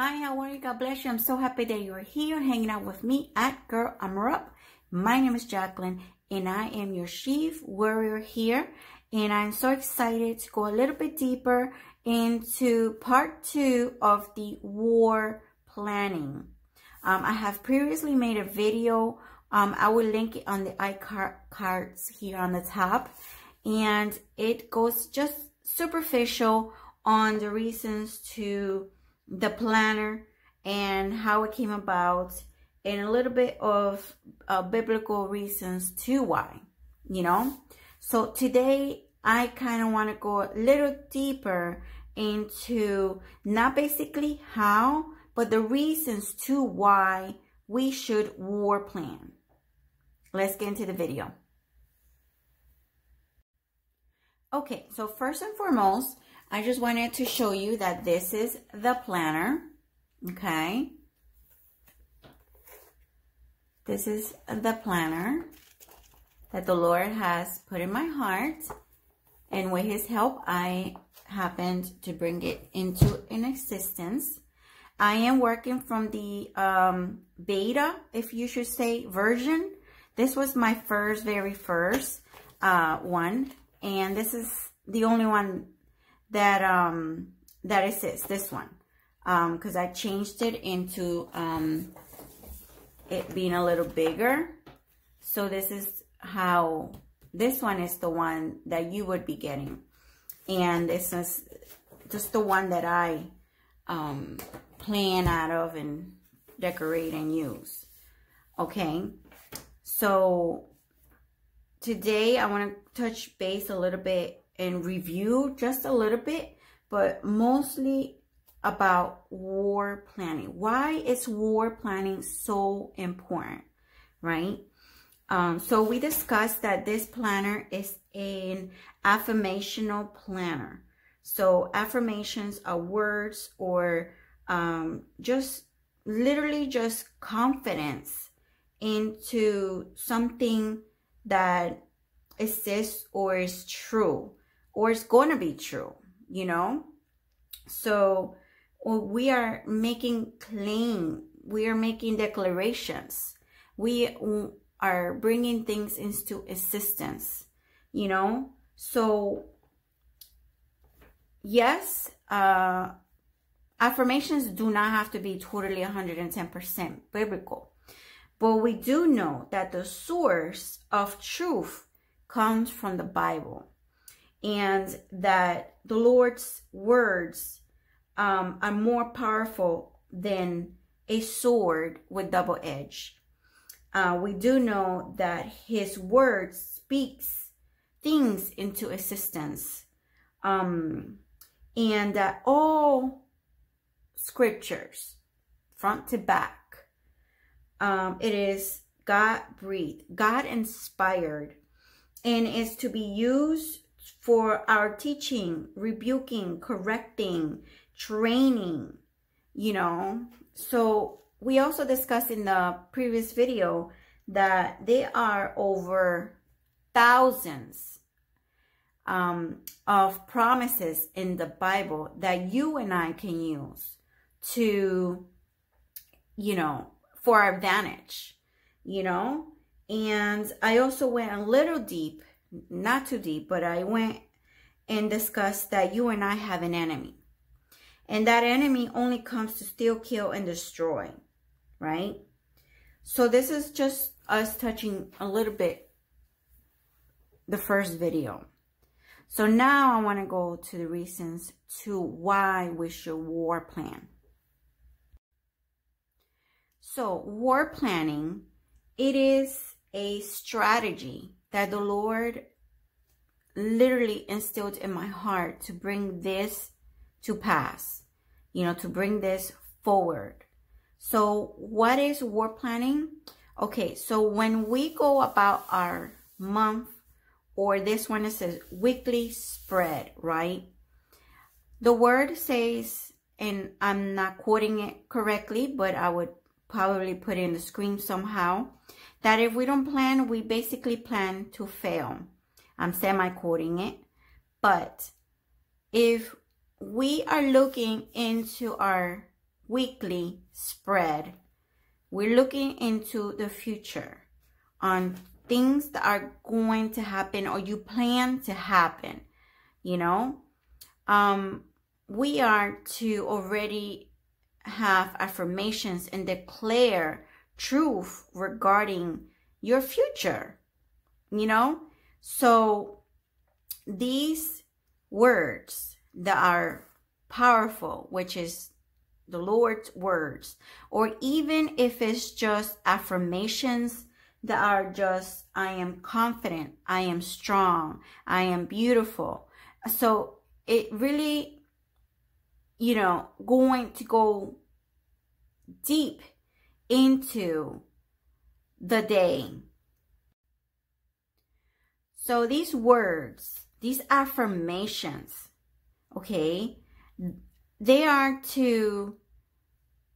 Hi, how are you? God bless you. I'm so happy that you're here hanging out with me at Girl Armor Up. My name is Jacqueline and I am your chief warrior here. And I'm so excited to go a little bit deeper into part 2 of the war planning. I have previously made a video. I will link it on the iCard cards here on the top. And it goes just superficial on the reasons to the planner and how it came about, and a little bit of biblical reasons to why, you know. So today I kind of want to go a little deeper into not basically how, but the reasons to why we should war plan. Let's get into the video. Okay, so first and foremost, I just wanted to show you that this is the planner, okay? This is the planner that the Lord has put in my heart. And with His help, I happened to bring it into existence. I am working from the beta, if you should say, version. This was my very first one. And this is the only one that exists, this one, because I changed it into it being a little bigger. So this is how this one is, the one that you would be getting, and this is just the one that I plan out of and decorate and use. Okay, so today I want to touch base a little bit and review just a little bit, but mostly about war planning. Why is war planning so important, right? So we discussed that this planner is an affirmational planner. So affirmations are words or just literally just confidence into something that exists or is true, or it's going to be true, you know. So we are making claim, we are making declarations, we are bringing things into existence, you know. So yes, affirmations do not have to be totally 110% biblical, but we do know that the source of truth comes from the Bible. And that the Lord's words are more powerful than a sword with double edge. We do know that His word speaks things into existence. And that all scriptures, front to back, it is God-breathed, God-inspired, and is to be used for our teaching, rebuking, correcting, training, you know. So we also discussed in the previous video that there are over thousands of promises in the Bible that you and I can use to, you know, for our advantage, you know. And I also went a little deep, not too deep, but I went and discussed that you and I have an enemy, and that enemy only comes to steal, kill, and destroy, right? So this is just us touching a little bit the first video. So now I want to go to the reasons to why we should war plan. So war planning, it is a strategy that the Lord literally instilled in my heart to bring this to pass, you know, to bring this forward. So what is war planning? Okay, so when we go about our month, or this one, it says weekly spread, right? The word says, and I'm not quoting it correctly, but I would probably put it in the screen somehow, that if we don't plan, we basically plan to fail. I'm semi-quoting it. But if we are looking into our weekly spread. We're looking into the future on things that are going to happen or you plan to happen, you know. We are to already have affirmations and declare truth regarding your future, you know. So these words that are powerful, which is the Lord's words, or even if it's just affirmations that are just, I am confident, I am strong, I am beautiful. So it really, you know, going to go deep into the day. So these words, these affirmations, okay, they are to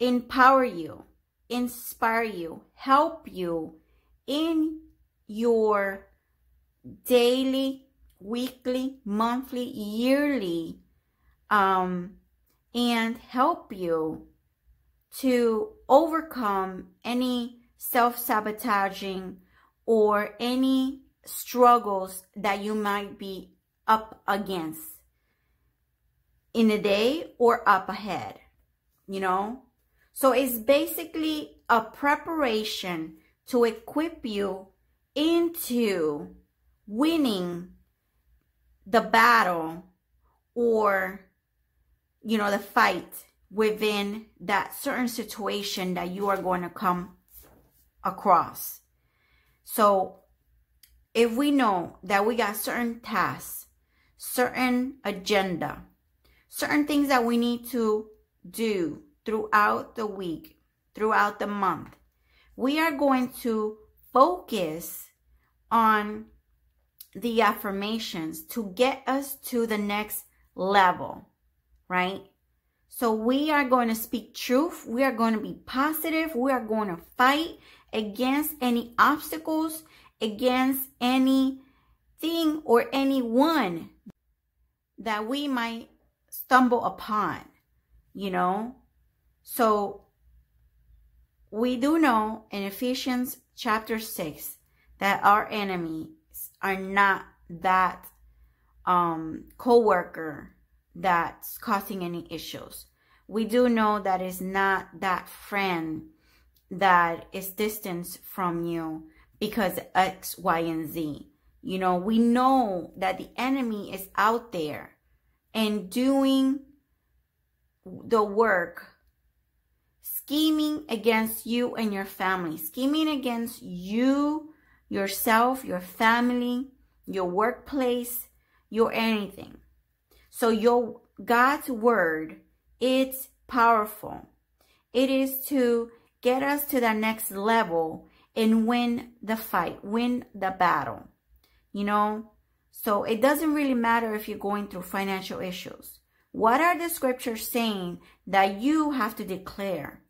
empower you, inspire you, help you in your daily, weekly, monthly, yearly, and help you to overcome any self-sabotaging or any struggles that you might be up against in a day or up ahead, you know. So it's basically a preparation to equip you into winning the battle, or, you know, the fight within that certain situation that you are going to come across. So if we know that we got certain tasks, certain agenda, certain things that we need to do throughout the week, throughout the month, we are going to focus on the affirmations to get us to the next level, right? So we are going to speak truth. We are going to be positive. We are going to fight against any obstacles, against anything or anyone that we might stumble upon, you know. So we do know in Ephesians chapter 6 that our enemies are not that co-worker that's causing any issues. We do know that it's not that friend that is distanced from you because X, Y, and Z. You know, we know that the enemy is out there and doing the work, scheming against you and your family, scheming against you, yourself, your family, your workplace, your anything. So your God's word, it's powerful. It is to get us to the next level and win the fight, win the battle, you know. So it doesn't really matter if you're going through financial issues. What are the scriptures saying that you have to declare?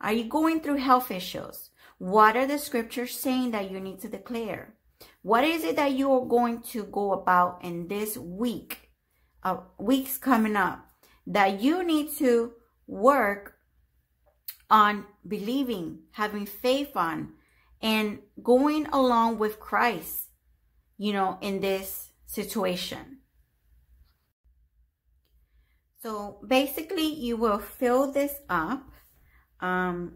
Are you going through health issues? What are the scriptures saying that you need to declare? What is it that you are going to go about in this week, weeks coming up, that you need to work on believing, having faith on, and going along with Christ, you know, in this situation? So basically, you will fill this up.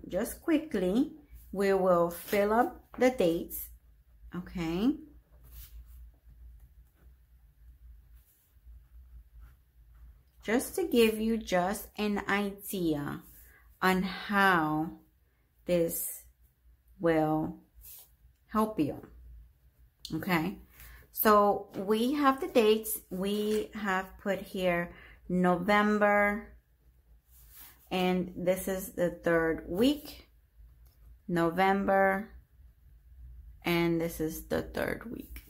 Just quickly, we will fill up the dates. Okay. Just to give you just an idea on how this will help you. Okay. So we have the dates. We have put here November, and this is the third week, November, and this is the third week,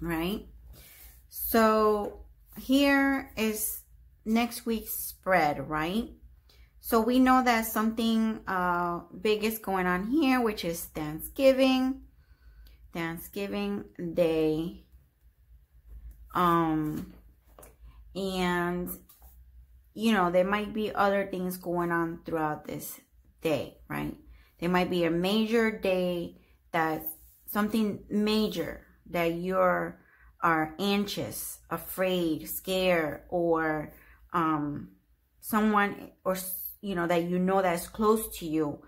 right? So here is next week's spread, right? So we know that something big is going on here, which is Thanksgiving, Thanksgiving Day, and you know, there might be other things going on throughout this day, right? There might be a major day, that's something major that you're are anxious, afraid, scared, or someone, or you know, that you know that's close to you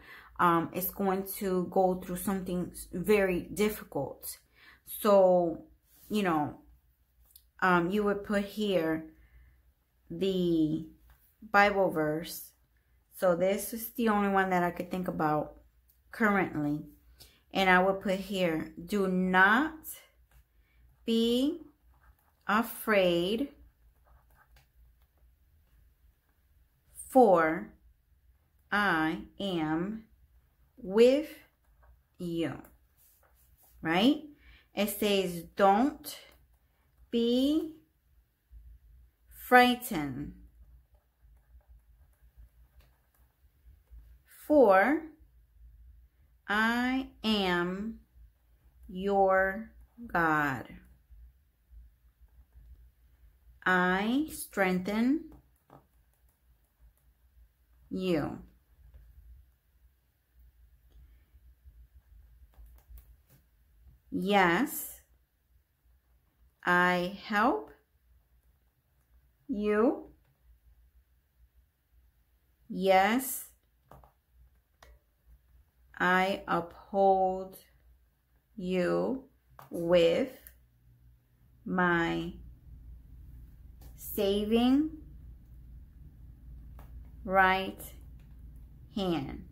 is going to go through something very difficult. So, you know, you would put here the Bible verse. So this is the only one that I could think about currently. And I would put here, do not be afraid, for I am with you, right? It says, don't be frightened, for I am your God. I strengthen you. Yes, I help you. Yes, I uphold you with my saving right hand.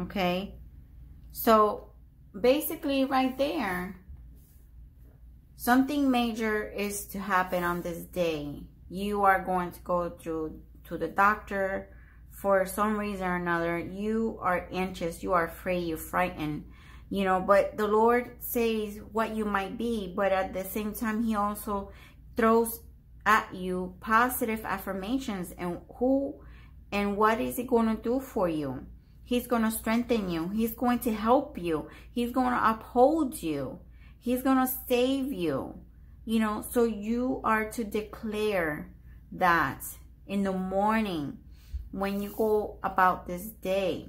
Okay, so basically right there, something major is to happen on this day. You are going to go to the doctor for some reason or another. You are anxious, you are afraid, you're frightened, you know, but the Lord says what you might be, but at the same time he also throws at you positive affirmations and who and what is he going to do for you. He's going to strengthen you, he's going to help you, he's going to uphold you, he's going to save you, you know. So you are to declare that in the morning when you go about this day,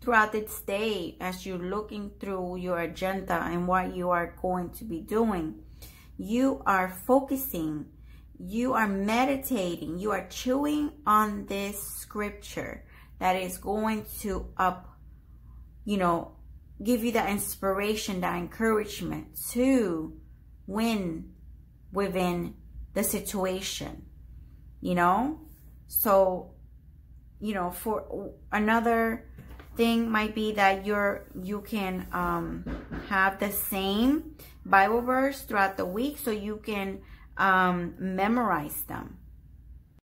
throughout this day, as you're looking through your agenda and what you are going to be doing, you are focusing, you are meditating, you are chewing on this scripture that is going to you know, give you that inspiration, that encouragement to win within the situation, you know. So, you know, for another thing might be that you can have the same Bible verse throughout the week so you can memorize them.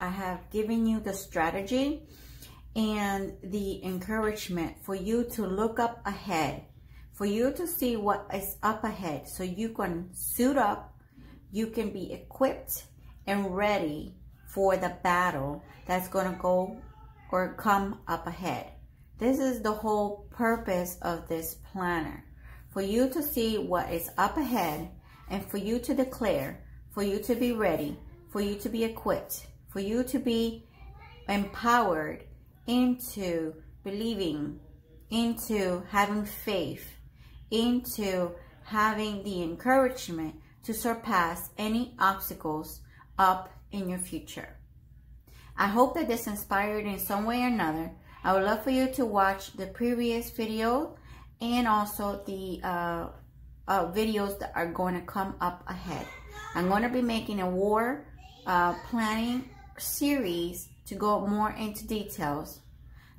I have given you the strategy and the encouragement for you to look up ahead, for you to see what is up ahead, so you can suit up, you can be equipped and ready for the battle that's going to go or come up ahead. This is the whole purpose of this planner, for you to see what is up ahead and for you to declare, for you to be ready, for you to be equipped, for you to be empowered into believing, into having faith, into having the encouragement to surpass any obstacles up in your future. I hope that this inspired in some way or another. I would love for you to watch the previous video and also the videos that are going to come up ahead. I'm going to be making a war planning series to go more into details.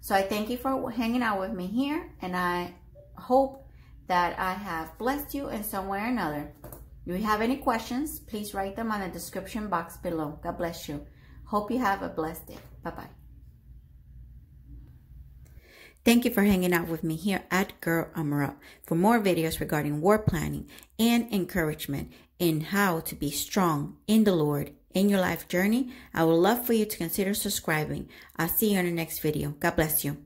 So I thank you for hanging out with me here, and I hope that I have blessed you in some way or another. If you have any questions, please write them on the description box below. God bless you. Hope you have a blessed day. Bye-bye. Thank you for hanging out with me here at Girl Armor Up. For more videos regarding war planning and encouragement in how to be strong in the Lord in your life journey, I would love for you to consider subscribing. I'll see you in the next video. God bless you.